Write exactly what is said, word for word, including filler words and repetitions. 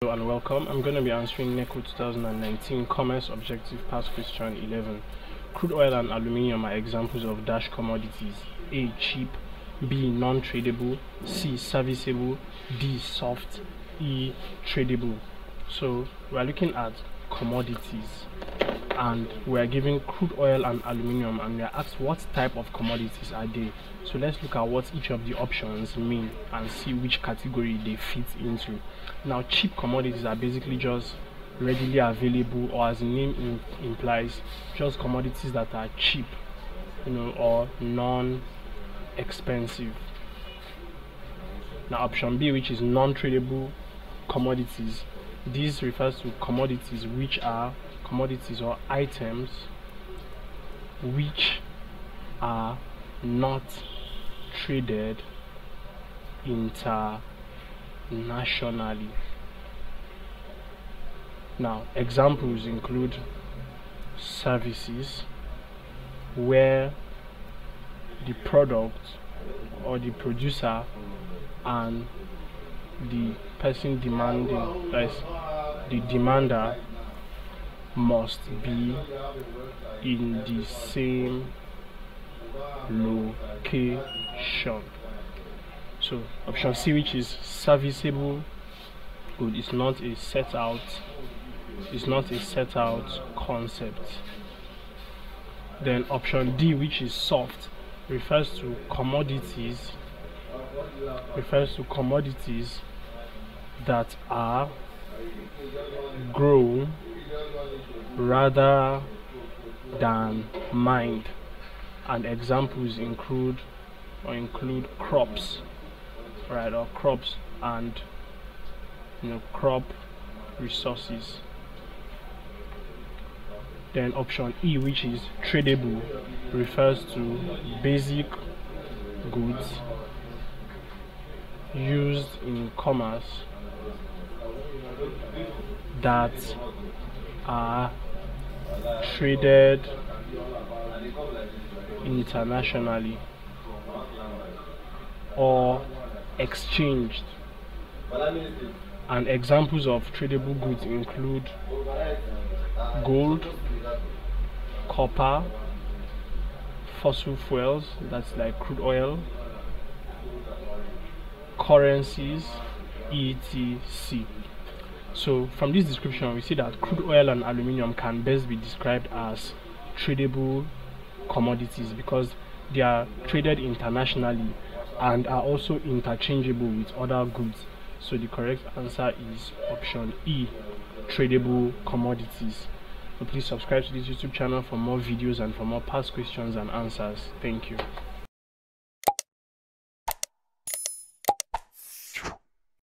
Hello and welcome. I'm going to be answering NECO twenty nineteen Commerce Objective Past Question eleven. Crude oil and aluminium are examples of dash commodities: A. cheap, B. non-tradable, C. serviceable, D. soft, E. tradable. So we are looking at commodities and we are given crude oil and aluminium, and we are asked what type of commodities are they. So let's look at what each of the options mean and see which category they fit into. Now, cheap commodities are basically just readily available, or as the name implies, just commodities that are cheap, you know, or non-expensive. Now, option B, which is non-tradable commodities, this refers to commodities which are commodities or items which are not traded internationally. Now, examples include services, where the product or the producer and the person demanding, that is the demander, must be in the same location. So option C, which is serviceable good, is not a set out is not a set out concept. Then option D, which is soft, refers to commodities refers to commodities that are grown rather than mined, and examples include or include crops, right, or crops and, you know, crop resources. Then option E, which is tradable, refers to basic goods used in commerce that are traded internationally or exchanged, and examples of tradable goods include gold, copper, fossil fuels, that's like crude oil, currencies, et cetera. So from this description, we see that crude oil and aluminium can best be described as tradable commodities because they are traded internationally and are also interchangeable with other goods. So the correct answer is option E, tradable commodities. So please subscribe to this YouTube channel for more videos and for more past questions and answers. Thank you.